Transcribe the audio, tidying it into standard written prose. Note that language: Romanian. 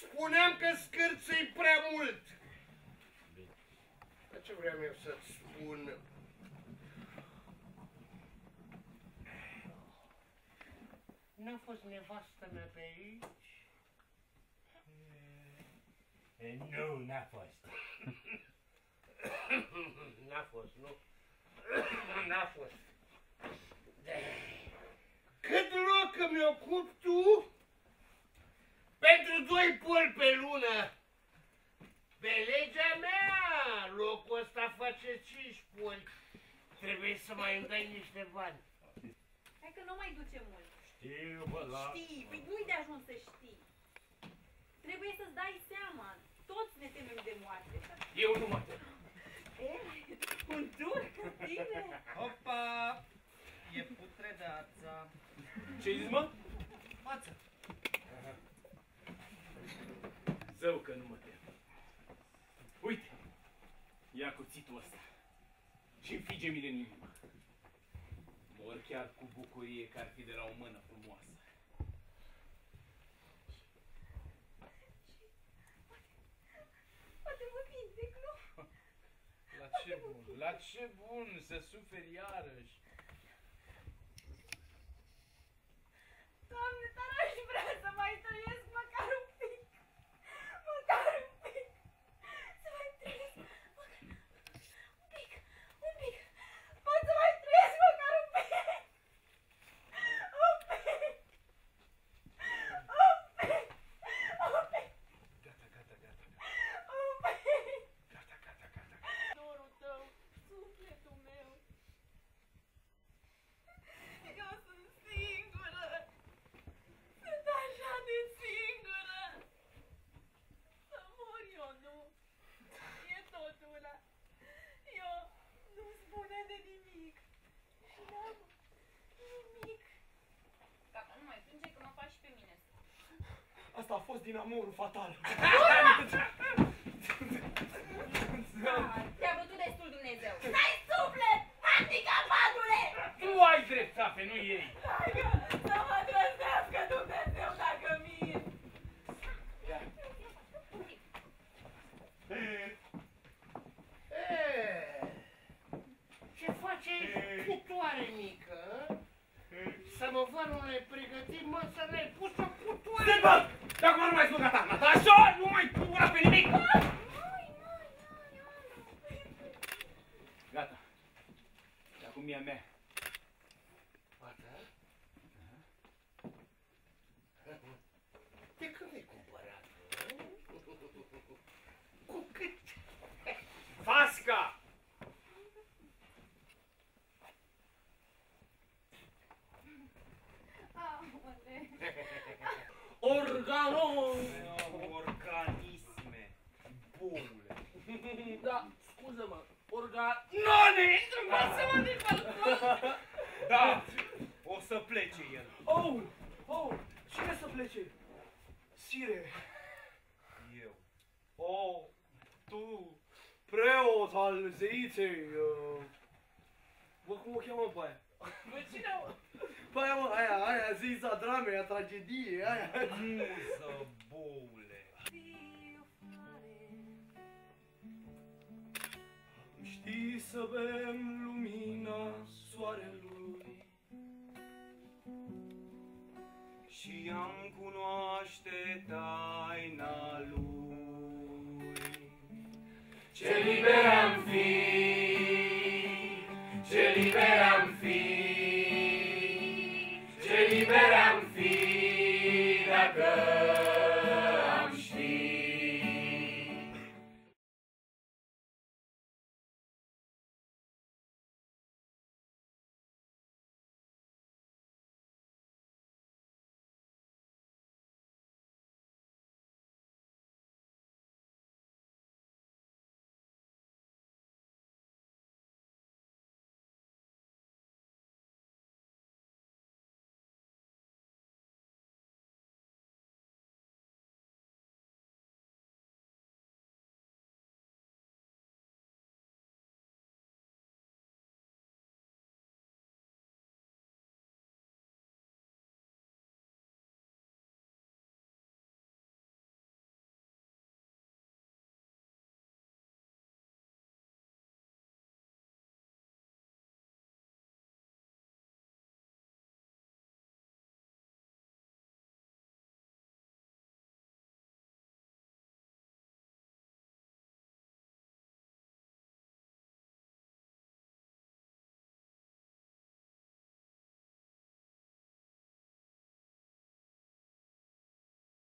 Spuneam că scârță-i prea mult. Dar ce vreau eu să-ți spun? N-a fost nevastă mea pe aici? Nu, n-a fost. N-a fost, nu? N-a fost. Cât loc îmi ocup tu? Pentru 2 poli pe lună. Pe legea mea, locul ăsta face 5 poli. Trebuie să mai îmi dai niște bani. Hai că nu mai duce mult. Știu, bă, la... Știi, păi nu-i de ajuns să știi. Trebuie să-ți dai seama. Toți ne temem de moarte. Eu nu mă tem. Un dur cu tine. Opa! E putredața. Ce-i zis, mă? Mață. Zău că nu mă tem. Uite! Ia cuțitul ăsta și înfige-mi-l în inimă. Mor chiar cu bucurie că ar fi de la o mână frumoasă. Poate mă vindec, nu? La ce bun, la ce bun să suferi iarăși. Doamne, dar aș vrea să mai trăiesc măcar un pic. Măcar un pic. Să mai trăiesc măcar un pic. Un pic. Pot să mai trăiesc măcar un pic. Un pic. Un pic. Un pic. Gata, gata, gata. Un pic. Gata, gata, gata. Dorul tău, sufletul meu. Eu sunt singură. Așa de singură! Să mor eu, nu? E tot una. Eu nu-mi spune de nimic. Și n-am nimic. Gata, nu mai plânge că mă faci și pe mine. Asta a fost din amorul fatal. Te-a bătut destul Dumnezeu. N-ai suflet! Handicapatule! Tu ai dreptate, nu ei! Dragă, să mă găsească Dumnezeu dacă mint! Ce face putoare mică? Să mă văd, nu le-ai pregătit, mă, să le-ai pus o putoare! Te băg! De acum nu mai sunt gata, mă, dar așa nu mai pura pe nimic! Gata! Acum e a mea. Bata? De când ai cumpărat? Cu cât? Fasca! Aole! Organon! Organisme! Bolule! Da, scuză-mă! Organone! Lasă-mă din balcon! Da! O să plece el. Oh! Oh! Cine să plece? Sire! Eu. Oh! Tu! Preot al zeiței! Bă, cum o cheamă pe aia? Bă, cine o? Pe aia, mă, aia, zeița dramei, a tragediei, aia. Muză, boule! Știi să bem lumina soarelui și am cunoaște ta.